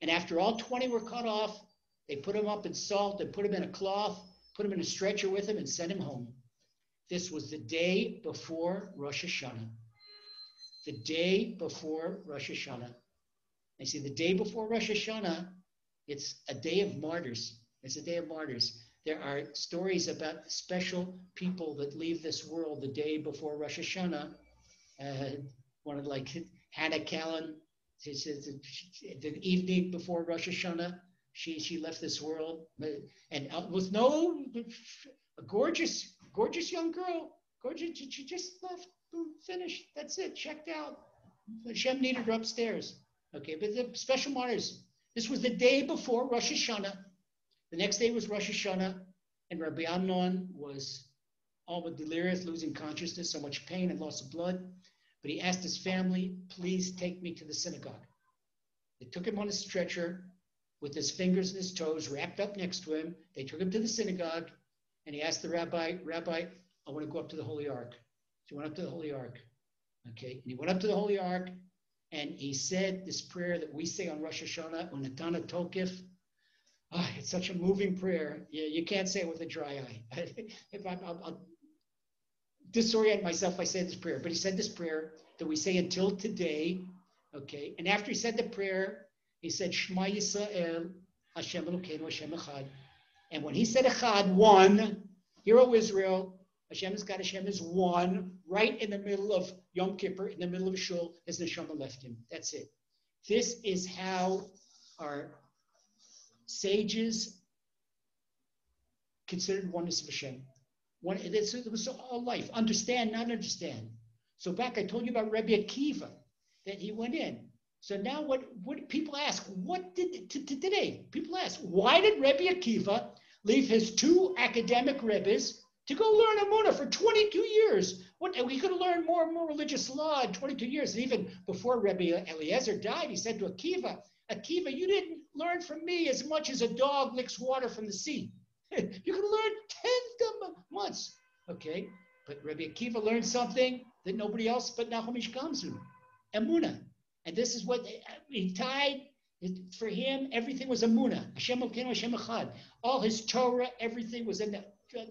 And after all 20 were cut off, they put him up in salt, they put him in a cloth, put him in a stretcher with him and sent him home. This was the day before Rosh Hashanah. The day before Rosh Hashanah. I see the day before Rosh Hashanah, it's a day of martyrs. It's a day of martyrs. There are stories about special people that leave this world the day before Rosh Hashanah. One of like Hannah Callan, she says the evening before Rosh Hashanah, she left this world, and with no, a gorgeous young girl, gorgeous, she just left, boom, finished, that's it, checked out. Hashem needed her upstairs. Okay, but the special martyrs, this was the day before Rosh Hashanah. The next day was Rosh Hashanah, and Rabbi Amnon was all but delirious, losing consciousness, so much pain and loss of blood. But he asked his family, please take me to the synagogue. They took him on a stretcher with his fingers and his toes wrapped up next to him. They took him to the synagogue, and he asked the rabbi, Rabbi, I want to go up to the Holy Ark. So he went up to the Holy Ark. Okay, and he went up to the Holy Ark, and he said this prayer that we say on Rosh Hashanah, Unetana Tokif. Oh, it's such a moving prayer. You can't say it with a dry eye. If I'll disorient myself if I say this prayer. But he said this prayer that we say until today. Okay. And after he said the prayer, he said, Shema Yisrael, Hashem Elokeinu, Hashem Echad. And when he said Echad, one, hear, O Israel, Hashem is God, Hashem is one, right in the middle of Yom Kippur, in the middle of Shul, as Neshama left him. That's it. This is how our sages considered oneness of Hashem. It was all life. Understand, not understand. So back, I told you about Rebbe Akiva, that he went in. So now what people ask, what did, today, people ask, why did Rebbe Akiva leave his two academic Rebbes to go learn Emunah for 22 years? He could have learned more and more religious law in 22 years. And even before Rebbe Eliezer died, he said to Akiva, Akiva, you didn't learn from me as much as a dog licks water from the sea. You can learn 10 months. Okay, but Rabbi Akiva learned something that nobody else but Nachum Ish Gamzu, Emunah. And this is what he tied, for him, everything was Emunah. Hashem Elokeinu, Hashem Echad. All his Torah, everything was in the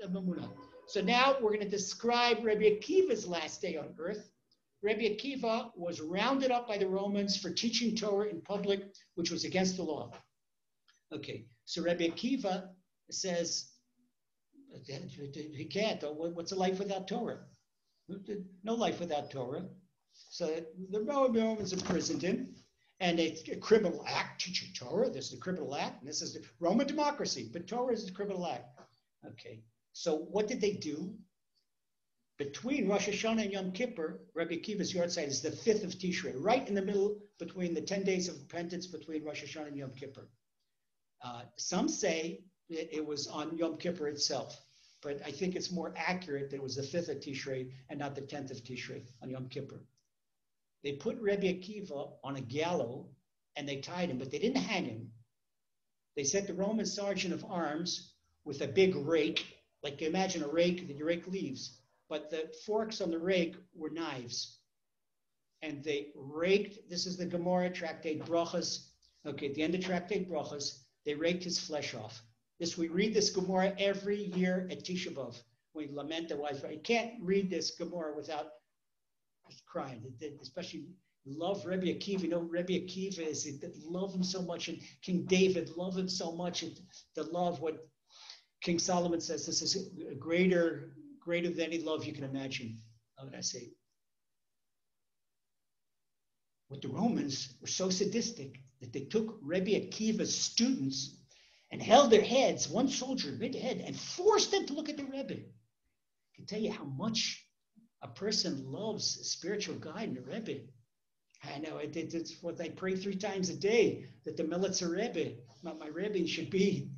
Emunah. So now we're going to describe Rabbi Akiva's last day on earth. Rabbi Akiva was rounded up by the Romans for teaching Torah in public, which was against the law. Okay, so Rabbi Akiva says, he can't, what's a life without Torah? No life without Torah. So the Romans imprisoned him, and a criminal act, teaching Torah, this is a criminal act, and this is the Roman democracy, but Torah is a criminal act. Okay, so what did they do? Between Rosh Hashanah and Yom Kippur, Rabbi Akiva's yahrzeit is the 5th of Tishrei, right in the middle between the 10 days of repentance between Rosh Hashanah and Yom Kippur. Some say that it was on Yom Kippur itself, but I think it's more accurate that it was the 5th of Tishrei and not the 10th of Tishrei on Yom Kippur. They put Rabbi Akiva on a gallows and they tied him, but they didn't hang him. They sent the Roman sergeant of arms with a big rake, like imagine a rake that you rake leaves. But the forks on the rake were knives. And they raked, this is the Gemara, Tractate Brachos. Okay, at the end of Tractate Brachos, they raked his flesh off. This, we read this Gemara every year at Tisha B'Av. We lament the wise, you can't read this Gemara without crying. Especially love Rebbe Akiva. You know, Rebbe Akiva is, love him so much. And King David, love him so much. And the love, what King Solomon says, this is a greater than any love you can imagine. How would I say? with the Romans were so sadistic that they took Rebbe Akiva's students and held their heads, one soldier mid-head, and forced them to look at the Rebbe. I can tell you how much a person loves a spiritual guide in the Rebbe. I know, it's what I pray 3 times a day, that the Melitzer Rebbe, my Rebbe, should be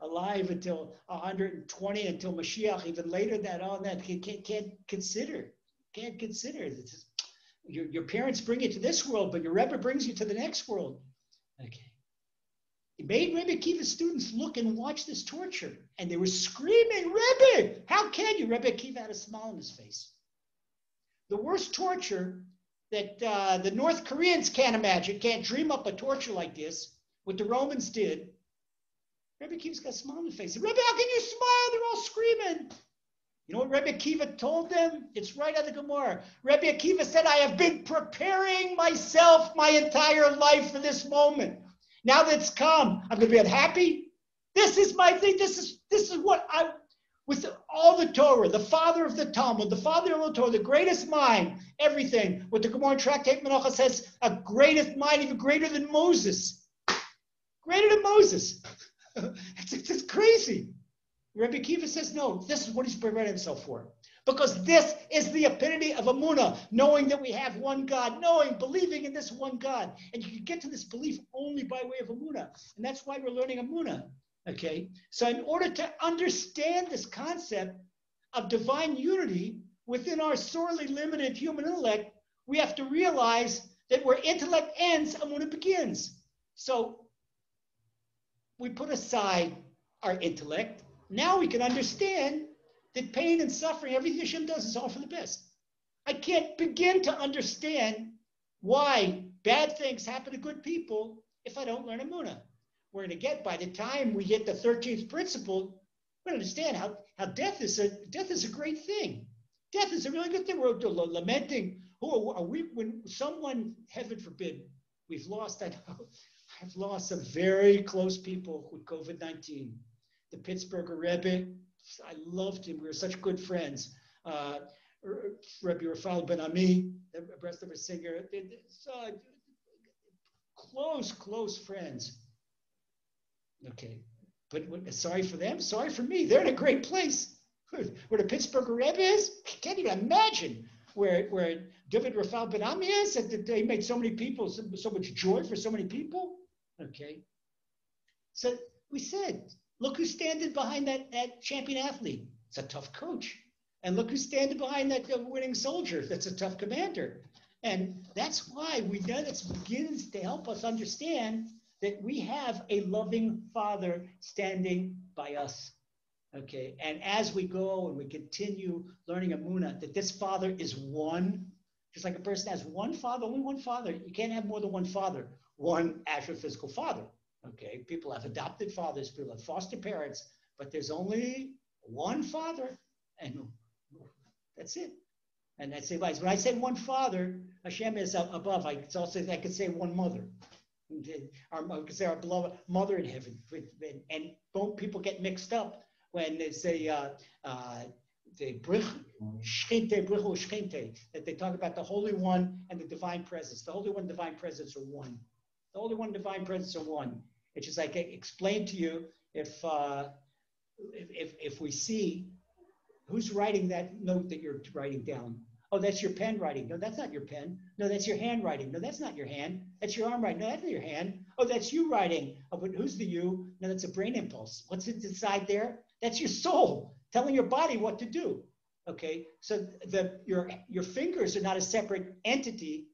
alive until 120, until Mashiach, even later than all that. Can't consider. Your parents bring you to this world, but your Rebbe brings you to the next world. Okay. He made Rebbe Akiva's students look and watch this torture. And they were screaming, Rebbe, how can you? Rebbe Akiva had a smile on his face. The worst torture that the North Koreans can't imagine, can't dream up a torture like this, what the Romans did. Rebbe Akiva's got a smile on his face. Rebbe, how can you smile? They're all screaming. You know what Rebbe Akiva told them? It's right out of the Gemara. Rebbe Akiva said, I have been preparing myself my entire life for this moment. Now that it's come, I'm going to be unhappy. This is my thing. This is what I, with all the Torah, the father of the Talmud, the father of the Torah, the greatest mind, everything. What the Gemara Tractate Brachos says, a greatest mind, even greater than Moses. Greater than Moses. It's crazy. Rebbe Akiva says, no, this is what he's prepared himself for. Because this is the epitome of Emunah, knowing that we have one God, believing in this one God. And you can get to this belief only by way of Emunah. And that's why we're learning Emunah, okay? So in order to understand this concept of divine unity within our sorely limited human intellect, we have to realize that where intellect ends, Emunah begins. So we put aside our intellect. Now we can understand that pain and suffering, everything Hashem does is all for the best. I can't begin to understand why bad things happen to good people if I don't learn Emunah. We're going to get, by the time we hit the 13th principle, we're going to understand how death is a great thing. Death is a really good thing. We're lamenting. Oh, are we, when someone, heaven forbid, we've lost, I know, I've lost some very close people with COVID-19. The Pittsburgher Rebbe, I loved him. We were such good friends. Rabbi Yosef Ben-Abuya, the Breslev singer, close friends. Okay, but sorry for them, sorry for me. They're in a great place. Where the Pittsburgher Rebbe is, I can't even imagine where David Rafael Ben-Abuya is. That they made so many people, so much joy for so many people. Okay, so we said, look who's standing behind that champion athlete. It's a tough coach. And look who's standing behind that winning soldier. That's a tough commander. And that's why we know this begins to help us understand that we have a loving father standing by us. Okay. And as we go and we continue learning Emunah, that this father is one, just like a person has one father, only one father. You can't have more than one father, one actual physical father. Okay, people have adopted fathers, people have foster parents, but there's only one father, and that's it. And that's the advice. When I say one father, Hashem is up above. I could say one mother. I could say our beloved mother in heaven. And both people get mixed up when they say that they talk about the Holy One and the Divine Presence. The Holy One and Divine Presence are one. The Holy One and Divine Presence are one. It's just like I explained to you, if we see who's writing that note that you're writing down. Oh, that's your pen writing. No, that's not your pen. No, that's your hand writing. No, that's not your hand. That's your arm writing. No, that's not your hand. Oh, that's you writing. Oh, but who's the you? No, that's a brain impulse. What's inside there? That's your soul telling your body what to do. Okay, so your fingers are not a separate entity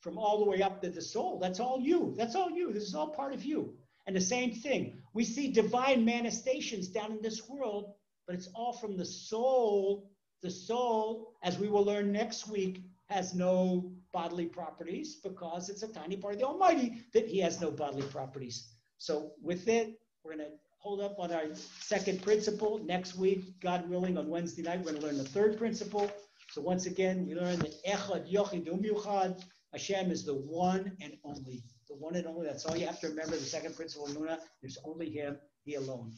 from all the way up to the soul. That's all you. That's all you. This is all part of you. And the same thing. We see divine manifestations down in this world, but it's all from the soul. The soul, as we will learn next week, has no bodily properties because it's a tiny part of the Almighty that he has no bodily properties. So with it, we're going to hold up on our second principle. Next week, God willing, on Wednesday night, we're going to learn the third principle. So once again, we learn that Echad Yochid U'Miuchad, Hashem is the one and only. The one and only. That's all you have to remember. The second principle of Emunah, there's only him, he alone.